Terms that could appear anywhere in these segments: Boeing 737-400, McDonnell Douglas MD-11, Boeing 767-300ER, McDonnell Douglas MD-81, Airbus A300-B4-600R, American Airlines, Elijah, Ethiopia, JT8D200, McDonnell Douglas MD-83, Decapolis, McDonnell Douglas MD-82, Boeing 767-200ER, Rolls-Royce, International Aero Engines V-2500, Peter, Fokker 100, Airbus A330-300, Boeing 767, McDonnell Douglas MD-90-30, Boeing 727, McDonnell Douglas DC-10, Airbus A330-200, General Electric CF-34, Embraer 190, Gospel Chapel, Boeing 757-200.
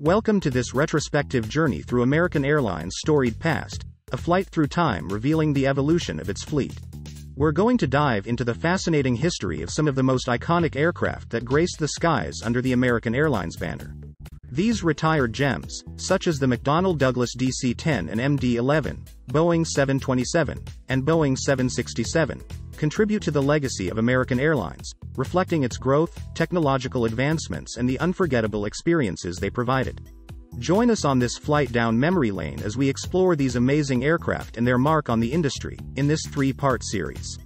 Welcome to this retrospective journey through American Airlines' storied past, a flight through time revealing the evolution of its fleet. We're going to dive into the fascinating history of some of the most iconic aircraft that graced the skies under the American Airlines banner. These retired gems, such as the McDonnell Douglas DC-10 and MD-11, Boeing 727, and Boeing 767, contribute to the legacy of American Airlines, reflecting its growth, technological advancements, and the unforgettable experiences they provided. Join us on this flight down memory lane as we explore these amazing aircraft and their mark on the industry, in this three-part series.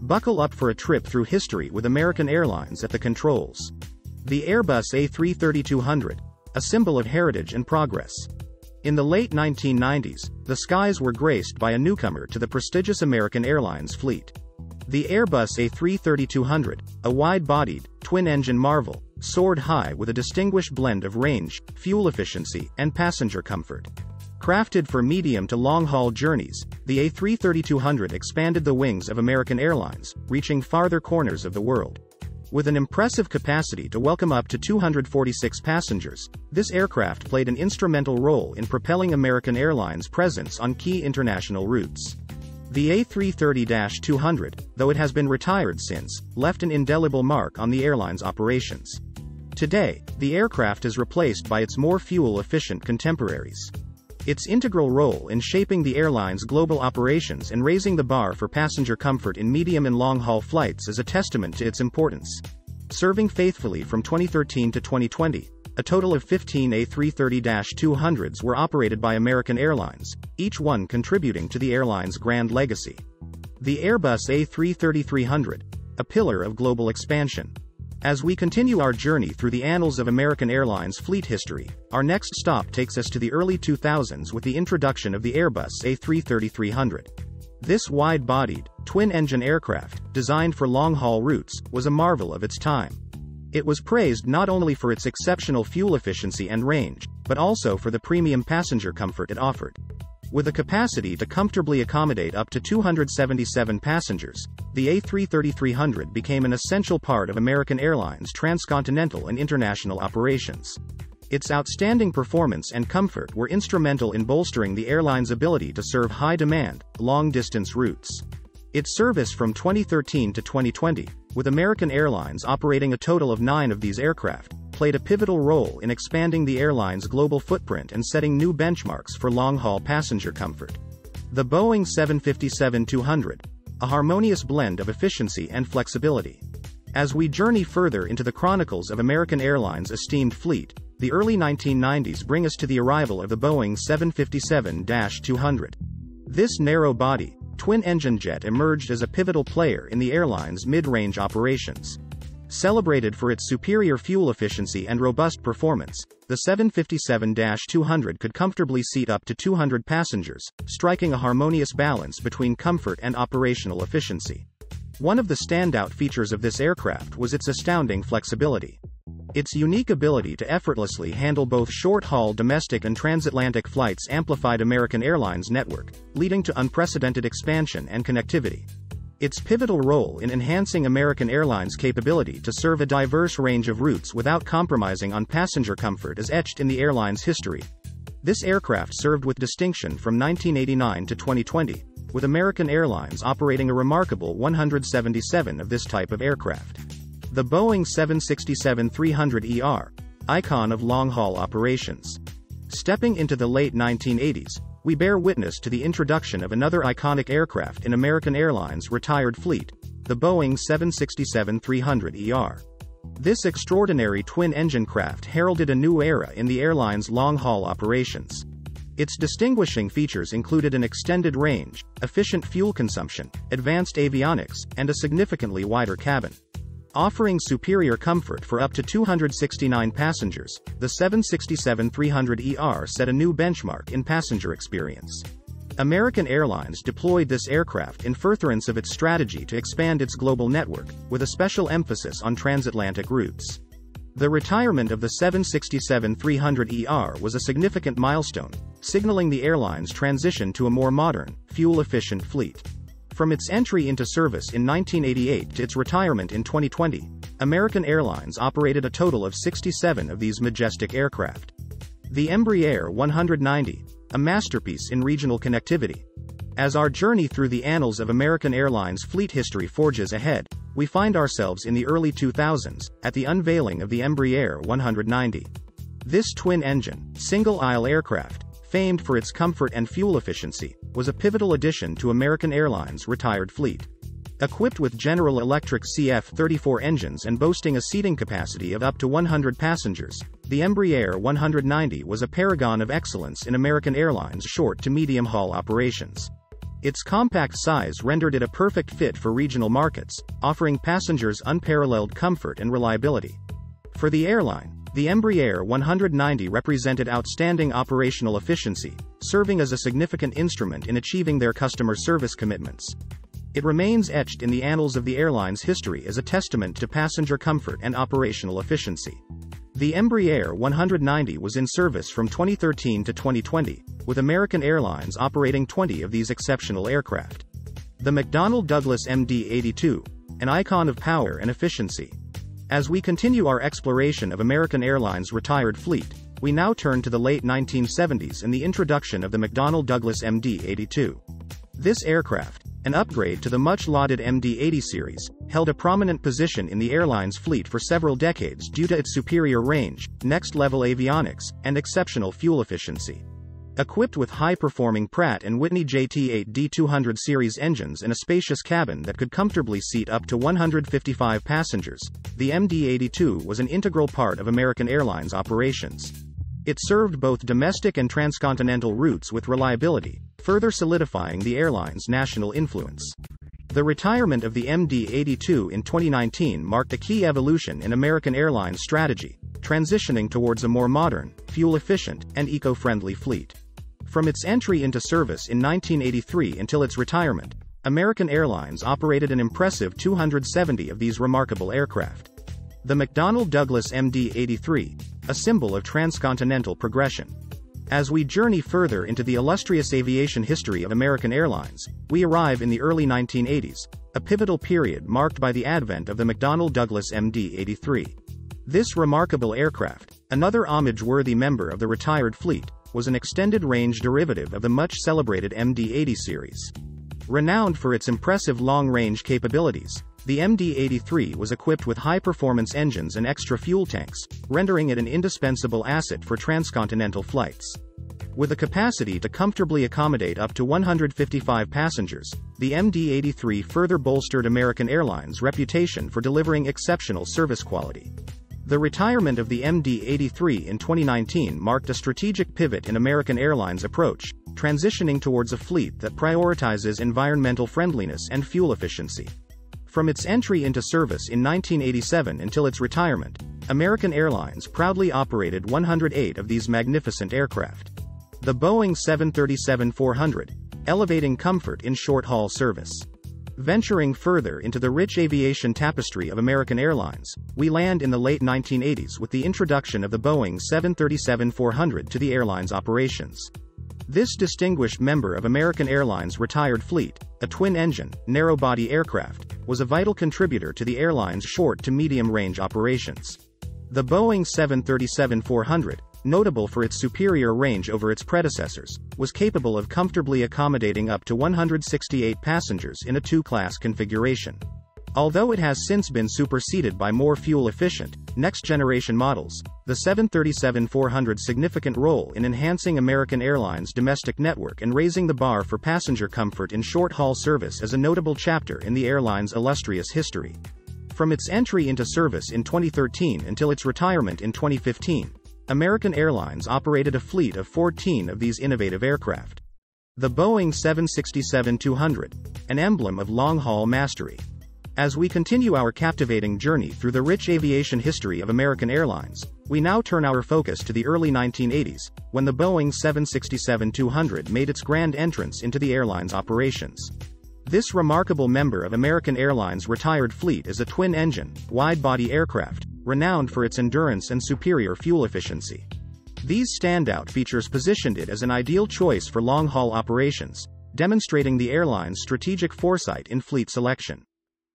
Buckle up for a trip through history with American Airlines at the controls. The Airbus A330-200, a symbol of heritage and progress. In the late 1990s, the skies were graced by a newcomer to the prestigious American Airlines fleet. The Airbus A330-200, a wide-bodied, twin-engine marvel, soared high with a distinguished blend of range, fuel efficiency, and passenger comfort. Crafted for medium to long-haul journeys, the A330-200 expanded the wings of American Airlines, reaching farther corners of the world. With an impressive capacity to welcome up to 246 passengers, this aircraft played an instrumental role in propelling American Airlines' presence on key international routes. The A330-200, though it has been retired since, left an indelible mark on the airline's operations. Today, the aircraft is replaced by its more fuel-efficient contemporaries. Its integral role in shaping the airline's global operations and raising the bar for passenger comfort in medium and long-haul flights is a testament to its importance. Serving faithfully from 2013 to 2020, a total of 15 A330-200s were operated by American Airlines, each one contributing to the airline's grand legacy. The Airbus A330-300, a pillar of global expansion. As we continue our journey through the annals of American Airlines fleet history, our next stop takes us to the early 2000s with the introduction of the Airbus A330-300. This wide-bodied, twin-engine aircraft, designed for long-haul routes, was a marvel of its time. It was praised not only for its exceptional fuel efficiency and range, but also for the premium passenger comfort it offered. With a capacity to comfortably accommodate up to 277 passengers, the A330-300 became an essential part of American Airlines' transcontinental and international operations. Its outstanding performance and comfort were instrumental in bolstering the airline's ability to serve high-demand, long-distance routes. Its service from 2013 to 2020, with American Airlines operating a total of 9 of these aircraft, played a pivotal role in expanding the airline's global footprint and setting new benchmarks for long-haul passenger comfort. The Boeing 757-200, a harmonious blend of efficiency and flexibility. As we journey further into the chronicles of American Airlines' esteemed fleet, the early 1990s bring us to the arrival of the Boeing 757-200. This narrow-body, twin-engine jet emerged as a pivotal player in the airline's mid-range operations. Celebrated for its superior fuel efficiency and robust performance, the 757-200 could comfortably seat up to 200 passengers, striking a harmonious balance between comfort and operational efficiency. One of the standout features of this aircraft was its astounding flexibility. Its unique ability to effortlessly handle both short-haul domestic and transatlantic flights amplified American Airlines' network, leading to unprecedented expansion and connectivity. Its pivotal role in enhancing American Airlines' capability to serve a diverse range of routes without compromising on passenger comfort is etched in the airline's history. This aircraft served with distinction from 1989 to 2020, with American Airlines operating a remarkable 177 of this type of aircraft. The Boeing 767-300ER, icon of long-haul operations. Stepping into the late 1980s, we bear witness to the introduction of another iconic aircraft in American Airlines' retired fleet, the Boeing 767-300ER. This extraordinary twin-engine craft heralded a new era in the airline's long-haul operations. Its distinguishing features included an extended range, efficient fuel consumption, advanced avionics, and a significantly wider cabin. Offering superior comfort for up to 269 passengers, the 767-300ER set a new benchmark in passenger experience. American Airlines deployed this aircraft in furtherance of its strategy to expand its global network, with a special emphasis on transatlantic routes. The retirement of the 767-300ER was a significant milestone, signaling the airline's transition to a more modern, fuel-efficient fleet. From its entry into service in 1988 to its retirement in 2020, American Airlines operated a total of 67 of these majestic aircraft. The Embraer 190, a masterpiece in regional connectivity. As our journey through the annals of American Airlines fleet history forges ahead, we find ourselves in the early 2000s, at the unveiling of the Embraer 190. This twin-engine, single-aisle aircraft, famed for its comfort and fuel efficiency, was a pivotal addition to American Airlines' retired fleet. Equipped with General Electric CF-34 engines and boasting a seating capacity of up to 100 passengers, the Embraer 190 was a paragon of excellence in American Airlines' short to medium-haul operations. Its compact size rendered it a perfect fit for regional markets, offering passengers unparalleled comfort and reliability. For the airline, the Embraer 190 represented outstanding operational efficiency, serving as a significant instrument in achieving their customer service commitments. It remains etched in the annals of the airline's history as a testament to passenger comfort and operational efficiency. The Embraer 190 was in service from 2013 to 2020, with American Airlines operating 20 of these exceptional aircraft. The McDonnell Douglas MD-82, an icon of power and efficiency. As we continue our exploration of American Airlines' retired fleet, we now turn to the late 1970s and the introduction of the McDonnell Douglas MD-82. This aircraft, an upgrade to the much-lauded MD-80 series, held a prominent position in the airline's fleet for several decades due to its superior range, next-level avionics, and exceptional fuel efficiency. Equipped with high-performing Pratt & Whitney JT8D200 series engines and a spacious cabin that could comfortably seat up to 155 passengers, the MD-82 was an integral part of American Airlines operations. It served both domestic and transcontinental routes with reliability, further solidifying the airline's national influence. The retirement of the MD-82 in 2019 marked a key evolution in American Airlines' strategy, transitioning towards a more modern, fuel-efficient, and eco-friendly fleet. From its entry into service in 1983 until its retirement, American Airlines operated an impressive 270 of these remarkable aircraft. The McDonnell Douglas MD-83, a symbol of transcontinental progression. As we journey further into the illustrious aviation history of American Airlines, we arrive in the early 1980s, a pivotal period marked by the advent of the McDonnell Douglas MD-83. This remarkable aircraft, another homage-worthy member of the retired fleet, was an extended-range derivative of the much-celebrated MD-80 series. Renowned for its impressive long-range capabilities, the MD-83 was equipped with high-performance engines and extra fuel tanks, rendering it an indispensable asset for transcontinental flights. With a capacity to comfortably accommodate up to 155 passengers, the MD-83 further bolstered American Airlines' reputation for delivering exceptional service quality. The retirement of the MD-83 in 2019 marked a strategic pivot in American Airlines' approach, transitioning towards a fleet that prioritizes environmental friendliness and fuel efficiency. From its entry into service in 1987 until its retirement, American Airlines proudly operated 108 of these magnificent aircraft. The Boeing 737-400, elevating comfort in short-haul service. Venturing further into the rich aviation tapestry of American Airlines, we land in the late 1980s with the introduction of the Boeing 737-400 to the airline's operations. This distinguished member of American Airlines' retired fleet, a twin-engine, narrow-body aircraft, was a vital contributor to the airline's short to medium-range operations. The Boeing 737-400, notable for its superior range over its predecessors, was capable of comfortably accommodating up to 168 passengers in a two-class configuration. Although it has since been superseded by more fuel-efficient, next-generation models, the 737-400's significant role in enhancing American Airlines' domestic network and raising the bar for passenger comfort in short-haul service is a notable chapter in the airline's illustrious history. From its entry into service in 2013 until its retirement in 2015, American Airlines operated a fleet of 14 of these innovative aircraft. The Boeing 767-200, an emblem of long-haul mastery. As we continue our captivating journey through the rich aviation history of American Airlines, we now turn our focus to the early 1980s, when the Boeing 767-200 made its grand entrance into the airline's operations. This remarkable member of American Airlines' retired fleet is a twin-engine, wide-body aircraft, renowned for its endurance and superior fuel efficiency. These standout features positioned it as an ideal choice for long-haul operations, demonstrating the airline's strategic foresight in fleet selection.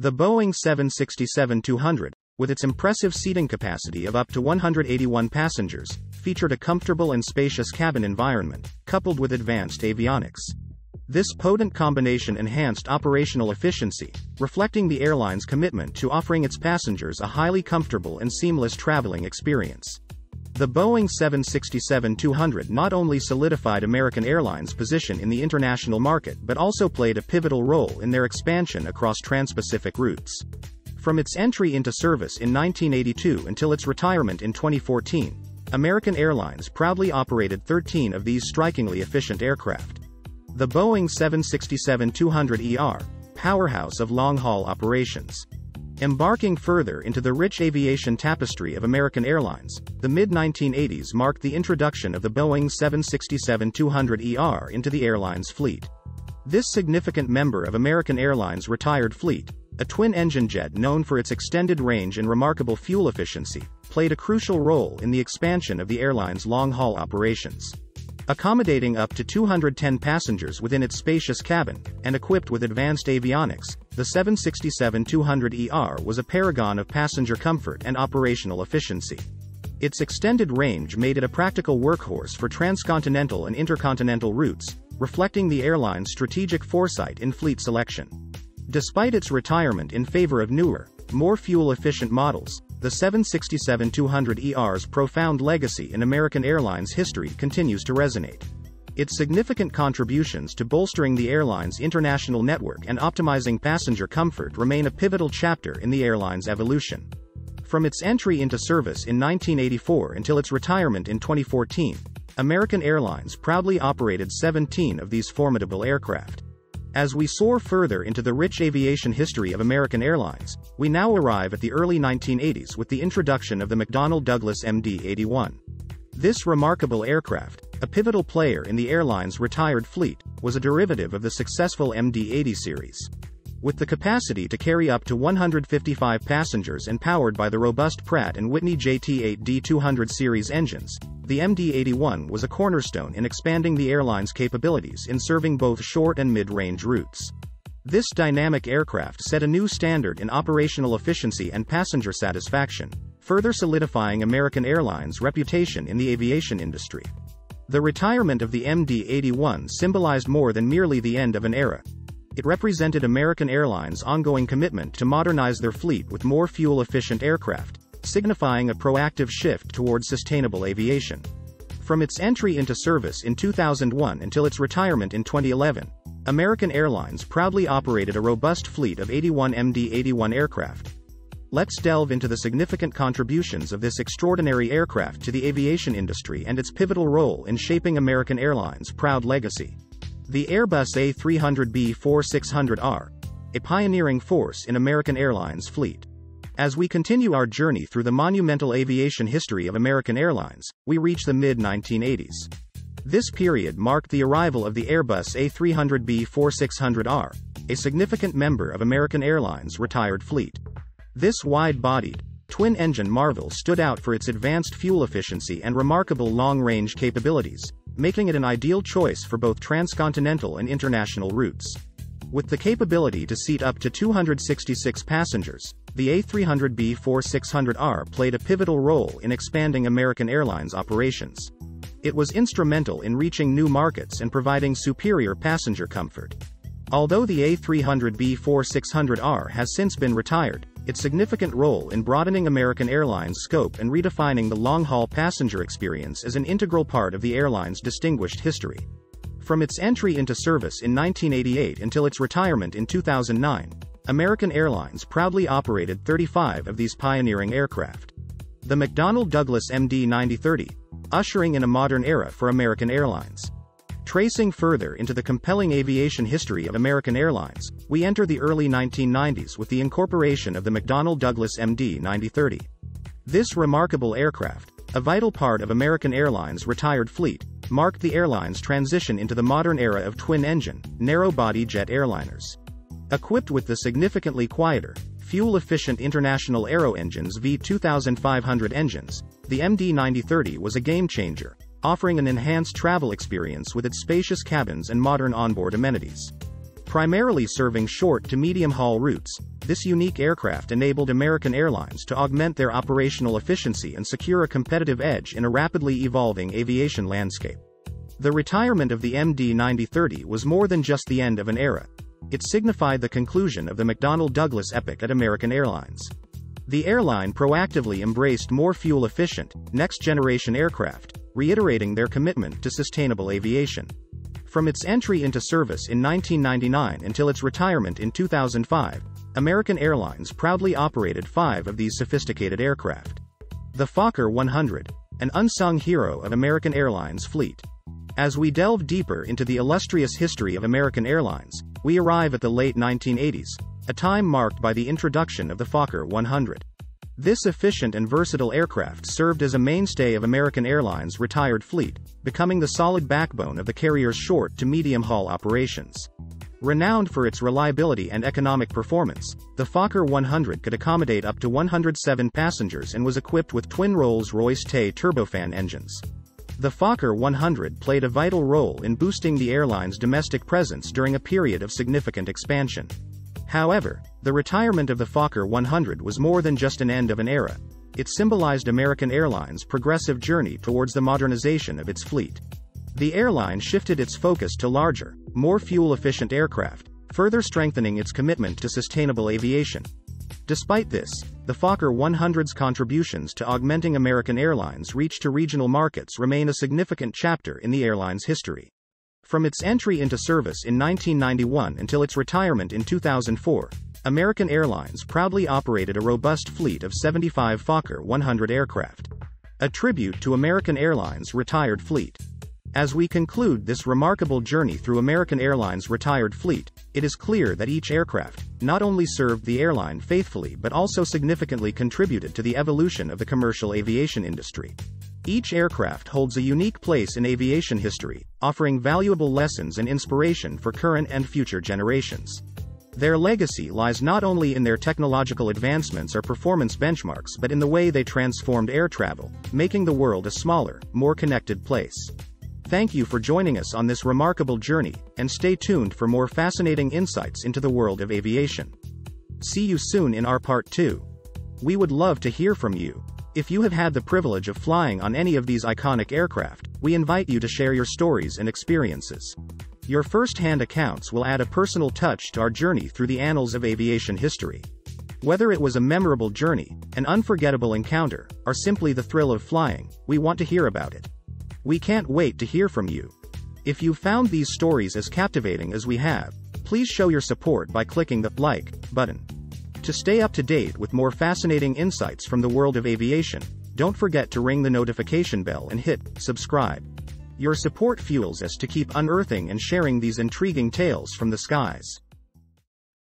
The Boeing 767-200, with its impressive seating capacity of up to 181 passengers, featured a comfortable and spacious cabin environment, coupled with advanced avionics. This potent combination enhanced operational efficiency, reflecting the airline's commitment to offering its passengers a highly comfortable and seamless traveling experience. The Boeing 767-200 not only solidified American Airlines' position in the international market but also played a pivotal role in their expansion across trans-Pacific routes. From its entry into service in 1982 until its retirement in 2014, American Airlines proudly operated 13 of these strikingly efficient aircraft. The Boeing 767-200ER, powerhouse of long-haul operations. Embarking further into the rich aviation tapestry of American Airlines, the mid-1980s marked the introduction of the Boeing 767-200ER into the airline's fleet. This significant member of American Airlines' retired fleet, a twin-engine jet known for its extended range and remarkable fuel efficiency, played a crucial role in the expansion of the airline's long-haul operations. Accommodating up to 210 passengers within its spacious cabin, and equipped with advanced avionics, the 767-200ER was a paragon of passenger comfort and operational efficiency. Its extended range made it a practical workhorse for transcontinental and intercontinental routes, reflecting the airline's strategic foresight in fleet selection. Despite its retirement in favor of newer, more fuel-efficient models, the 767-200ER's profound legacy in American Airlines history continues to resonate. Its significant contributions to bolstering the airline's international network and optimizing passenger comfort remain a pivotal chapter in the airline's evolution. From its entry into service in 1984 until its retirement in 2014, American Airlines proudly operated 17 of these formidable aircraft. As we soar further into the rich aviation history of American Airlines, we now arrive at the early 1980s with the introduction of the McDonnell Douglas MD-81. This remarkable aircraft, a pivotal player in the airline's retired fleet, was a derivative of the successful MD-80 series. With the capacity to carry up to 155 passengers and powered by the robust Pratt & Whitney JT8D200 series engines, the MD-81 was a cornerstone in expanding the airline's capabilities in serving both short and mid-range routes. This dynamic aircraft set a new standard in operational efficiency and passenger satisfaction, further solidifying American Airlines' reputation in the aviation industry. The retirement of the MD-81 symbolized more than merely the end of an era. It represented American Airlines' ongoing commitment to modernize their fleet with more fuel-efficient aircraft, signifying a proactive shift towards sustainable aviation. From its entry into service in 2001 until its retirement in 2011, American Airlines proudly operated a robust fleet of 81 MD-81 aircraft. Let's delve into the significant contributions of this extraordinary aircraft to the aviation industry and its pivotal role in shaping American Airlines' proud legacy. The Airbus A330-B4-600R, a pioneering force in American Airlines' fleet. As we continue our journey through the monumental aviation history of American Airlines, we reach the mid-1980s. This period marked the arrival of the Airbus A330-B4-600R, a significant member of American Airlines' retired fleet. This wide-bodied, twin-engine marvel stood out for its advanced fuel efficiency and remarkable long-range capabilities, making it an ideal choice for both transcontinental and international routes. With the capability to seat up to 266 passengers, the A330-B4-600R played a pivotal role in expanding American Airlines' operations. It was instrumental in reaching new markets and providing superior passenger comfort. Although the A330-B4-600R has since been retired, its significant role in broadening American Airlines' scope and redefining the long-haul passenger experience is an integral part of the airline's distinguished history. From its entry into service in 1988 until its retirement in 2009, American Airlines proudly operated 35 of these pioneering aircraft. The McDonnell Douglas MD-90-30, ushering in a modern era for American Airlines. Tracing further into the compelling aviation history of American Airlines, we enter the early 1990s with the incorporation of the McDonnell Douglas MD-90-30. This remarkable aircraft, a vital part of American Airlines' retired fleet, marked the airline's transition into the modern era of twin-engine, narrow-body jet airliners. Equipped with the significantly quieter, fuel-efficient International Aero Engines V-2500 engines, the MD-90-30 was a game-changer, offering an enhanced travel experience with its spacious cabins and modern onboard amenities. Primarily serving short to medium-haul routes, this unique aircraft enabled American Airlines to augment their operational efficiency and secure a competitive edge in a rapidly evolving aviation landscape. The retirement of the MD-90-30 was more than just the end of an era. It signified the conclusion of the McDonnell Douglas epoch at American Airlines. The airline proactively embraced more fuel-efficient, next-generation aircraft, reiterating their commitment to sustainable aviation. From its entry into service in 1999 until its retirement in 2005, American Airlines proudly operated 5 of these sophisticated aircraft. The Fokker 100, an unsung hero of American Airlines' fleet. As we delve deeper into the illustrious history of American Airlines, we arrive at the late 1980s, a time marked by the introduction of the Fokker 100. This efficient and versatile aircraft served as a mainstay of American Airlines' retired fleet, becoming the solid backbone of the carrier's short to medium-haul operations. Renowned for its reliability and economic performance, the Fokker 100 could accommodate up to 107 passengers and was equipped with twin Rolls-Royce Tay turbofan engines. The Fokker 100 played a vital role in boosting the airline's domestic presence during a period of significant expansion. However, the retirement of the Fokker 100 was more than just an end of an era. It symbolized American Airlines' progressive journey towards the modernization of its fleet. The airline shifted its focus to larger, more fuel-efficient aircraft, further strengthening its commitment to sustainable aviation. Despite this, the Fokker 100's contributions to augmenting American Airlines' reach to regional markets remain a significant chapter in the airline's history. From its entry into service in 1991 until its retirement in 2004, American Airlines proudly operated a robust fleet of 75 Fokker 100 aircraft. A tribute to American Airlines' retired fleet. As we conclude this remarkable journey through American Airlines' retired fleet, it is clear that each aircraft not only served the airline faithfully but also significantly contributed to the evolution of the commercial aviation industry. Each aircraft holds a unique place in aviation history, offering valuable lessons and inspiration for current and future generations. Their legacy lies not only in their technological advancements or performance benchmarks but in the way they transformed air travel, making the world a smaller, more connected place. Thank you for joining us on this remarkable journey, and stay tuned for more fascinating insights into the world of aviation. See you soon in our part 2. We would love to hear from you. If you have had the privilege of flying on any of these iconic aircraft, we invite you to share your stories and experiences. Your first-hand accounts will add a personal touch to our journey through the annals of aviation history. Whether it was a memorable journey, an unforgettable encounter, or simply the thrill of flying, we want to hear about it. We can't wait to hear from you. If you found these stories as captivating as we have, please show your support by clicking the like button. To stay up to date with more fascinating insights from the world of aviation, don't forget to ring the notification bell and hit subscribe. Your support fuels us to keep unearthing and sharing these intriguing tales from the skies.